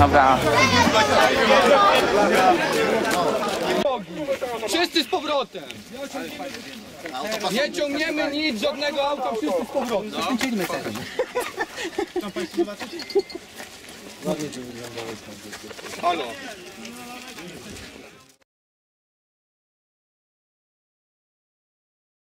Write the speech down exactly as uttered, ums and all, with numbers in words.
Dobra. Wszyscy z powrotem. Nie ciągniemy nic, żadnego auta, wszyscy z powrotem. Zakończyliśmy teraz. Co państwo zobaczycie? Halo.